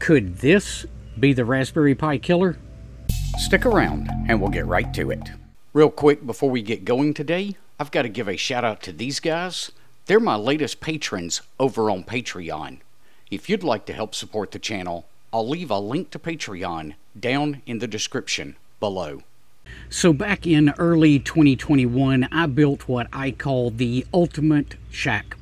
Could this be the Raspberry Pi killer? Stick around and we'll get right to it. Real quick before we get going today, I've got to give a shout out to these guys. They're my latest patrons over on Patreon. If you'd like to help support the channel, I'll leave a link to Patreon down in the description below. So back in early 2021, I built what I call the Ultimate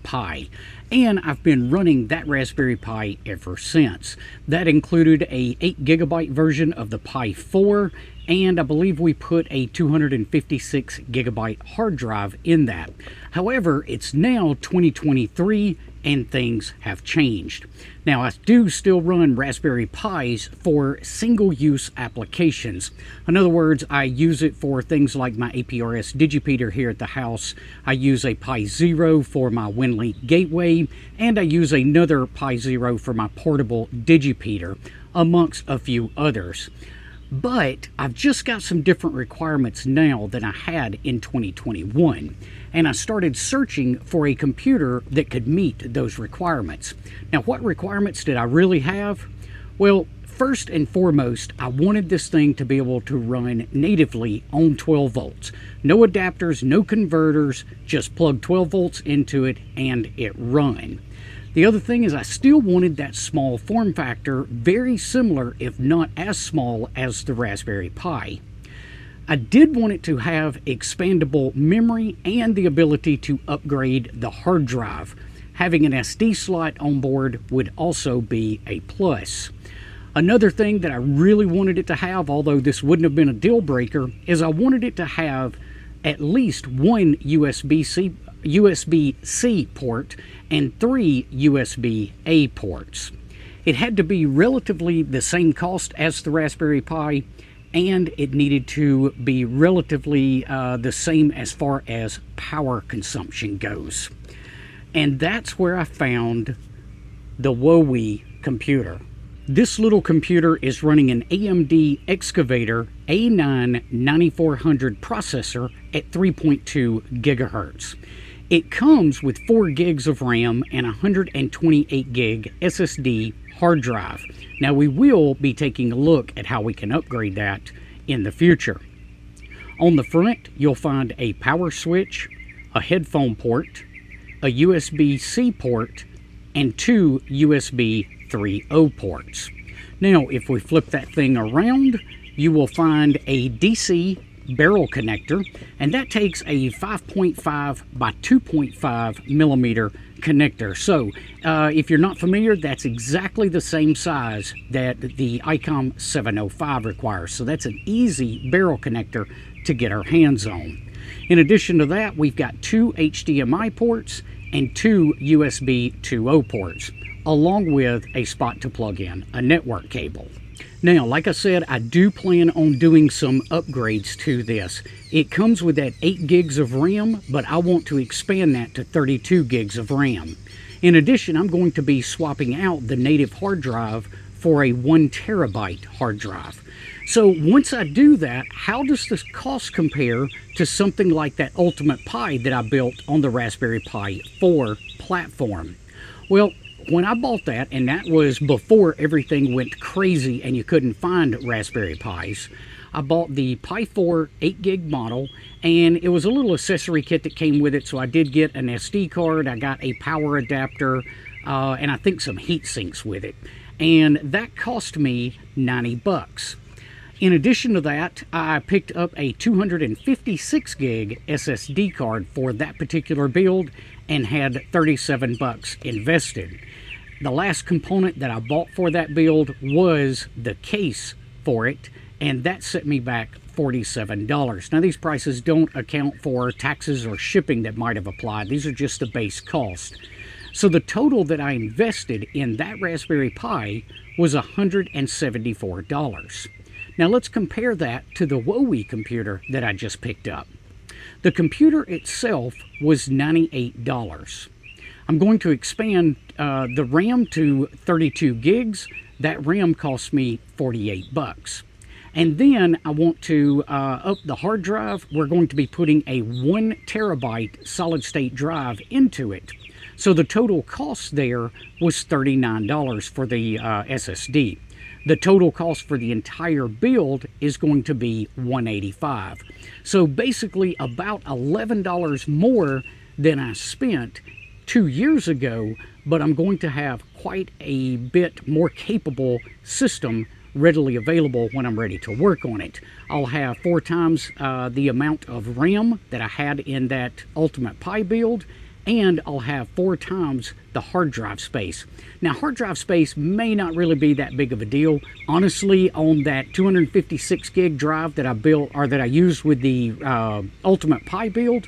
Pi, and I've been running that Raspberry Pi ever since. That included a 8 GB version of the Pi 4, and I believe we put a 256 GB hard drive in that. However, it's now 2023 and things have changed. Now, I do still run Raspberry Pis for single-use applications. In other words, I use it for things like my APRS Digipeater here at the house. I use a Pi Zero for my Winlink gateway, and I use another Pi Zero for my portable Digipeater, amongst a few others. But I've just got some different requirements now than I had in 2021, and I started searching for a computer that could meet those requirements. Now, what requirements did I really have? Well, first and foremost, I wanted this thing to be able to run natively on 12 volts. No adapters, no converters, just plug 12 volts into it and it run. The other thing is I still wanted that small form factor, very similar if not as small as the Raspberry Pi. I did want it to have expandable memory and the ability to upgrade the hard drive. Having an SD slot on board would also be a plus. Another thing that I really wanted it to have, although this wouldn't have been a deal breaker, is I wanted it to have at least one USB-C port and 3 USB-A ports. It had to be relatively the same cost as the Raspberry Pi, and it needed to be relatively the same as far as power consumption goes. And that's where I found the WoWe computer. This little computer is running an AMD Excavator A9-9400 processor at 3.2 gigahertz. It comes with 4 gigs of RAM and 128 gig SSD hard drive. Now, we will be taking a look at how we can upgrade that in the future. On the front, you'll find a power switch, a headphone port, a USB-C port, and 2 USB 3.0 ports. Now, if we flip that thing around, you will find a DC barrel connector, and that takes a 5.5 by 2.5 millimeter connector. So if you're not familiar, that's exactly the same size that the ICOM 705 requires. So that's an easy barrel connector to get our hands on. In addition to that, we've got 2 HDMI ports and 2 USB 2.0 ports, along with a spot to plug in a network cable. Now, like I said, I do plan on doing some upgrades to this. It comes with that 8 gigs of RAM, but I want to expand that to 32 gigs of RAM. In addition, I'm going to be swapping out the native hard drive for a 1 terabyte hard drive. So once I do that, how does this cost compare to something like that Ultimate Pi that I built on the Raspberry Pi 4 platform? Well, when I bought that, and that was before everything went crazy and you couldn't find Raspberry Pis, I bought the Pi 4 8 gig model, and it was a little accessory kit that came with it. So I did get an SD card, I got a power adapter, and I think some heat sinks with it. And that cost me 90 bucks. In addition to that, I picked up a 256 gig SSD card for that particular build and had 37 bucks invested. The last component that I bought for that build was the case for it, and that set me back $47. Now, these prices don't account for taxes or shipping that might have applied. These are just the base cost. So the total that I invested in that Raspberry Pi was $174. Now let's compare that to the WoWe computer that I just picked up. The computer itself was $98. I'm going to expand the RAM to 32 gigs. That RAM cost me 48 bucks. And then I want to up the hard drive. We're going to be putting a 1 terabyte solid state drive into it. So the total cost there was $39 for the SSD. The total cost for the entire build is going to be $185. So basically about $11 more than I spent 2 years ago, but I'm going to have quite a bit more capable system readily available when I'm ready to work on it. I'll have 4 times the amount of RAM that I had in that Ultimate Pi build, and I'll have 4 times the hard drive space. Now, hard drive space may not really be that big of a deal. Honestly, on that 256 gig drive that I built, or that I used with the Ultimate Pi build,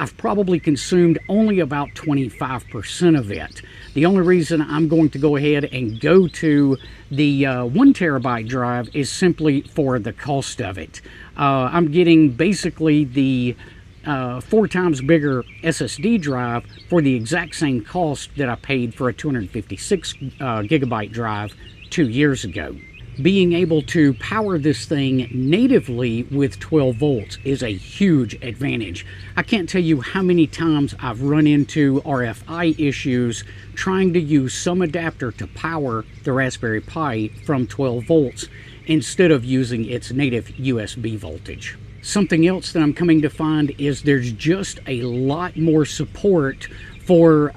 I've probably consumed only about 25% of it. The only reason I'm going to go ahead and go to the 1 terabyte drive is simply for the cost of it. I'm getting basically the 4 times bigger SSD drive for the exact same cost that I paid for a 256 gigabyte drive 2 years ago. Being able to power this thing natively with 12 volts is a huge advantage. I can't tell you how many times I've run into RFI issues trying to use some adapter to power the Raspberry Pi from 12 volts instead of using its native USB voltage. Something else that I'm coming to find is there's just a lot more support for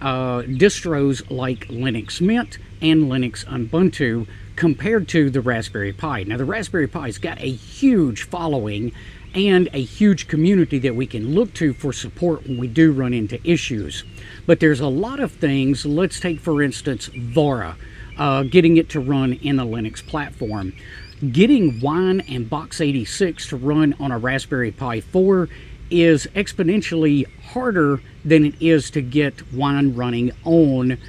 distros like Linux Mint and Linux Ubuntu compared to the Raspberry Pi. Now, the Raspberry Pi's got a huge following and a huge community that we can look to for support when we do run into issues. But there's a lot of things. Let's take, for instance, Vara, getting it to run in the Linux platform. Getting Wine and Box86 to run on a Raspberry Pi 4 is exponentially harder than it is to get Wine running on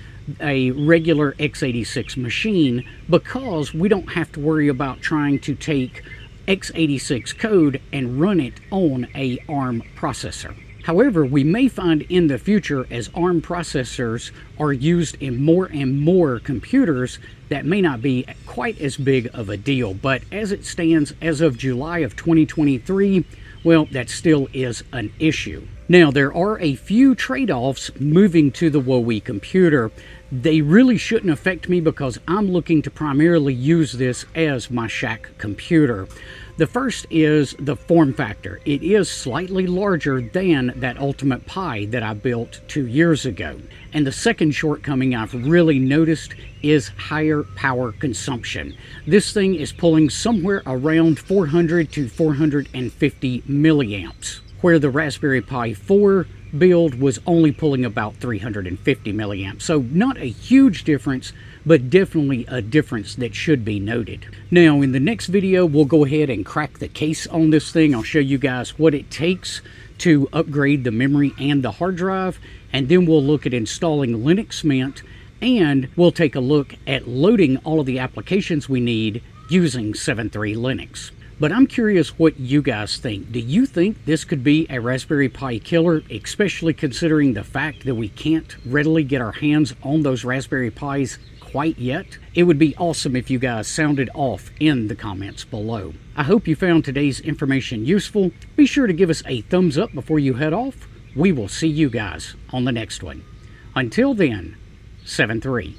a regular x86 machine, because we don't have to worry about trying to take x86 code and run it on a ARM processor. However, we may find in the future, as ARM processors are used in more and more computers, that may not be quite as big of a deal. But as it stands, as of July of 2023, well, that still is an issue. Now, there are a few trade-offs moving to the WoWe computer. They really shouldn't affect me because I'm looking to primarily use this as my shack computer. The first is the form factor. It is slightly larger than that Ultimate Pi that I built 2 years ago. And the second shortcoming I've really noticed is higher power consumption. This thing is pulling somewhere around 400 to 450 milliamps, where the Raspberry Pi 4 build was only pulling about 350 milliamps. So not a huge difference, but definitely a difference that should be noted. Now, in the next video, we'll go ahead and crack the case on this thing. I'll show you guys what it takes to upgrade the memory and the hard drive, and then we'll look at installing Linux Mint, and we'll take a look at loading all of the applications we need using 73 Linux. But I'm curious what you guys think. Do you think this could be a Raspberry Pi killer, especially considering the fact that we can't readily get our hands on those Raspberry Pis quite yet? It would be awesome if you guys sounded off in the comments below. I hope you found today's information useful. Be sure to give us a thumbs up before you head off. We will see you guys on the next one. Until then, 73.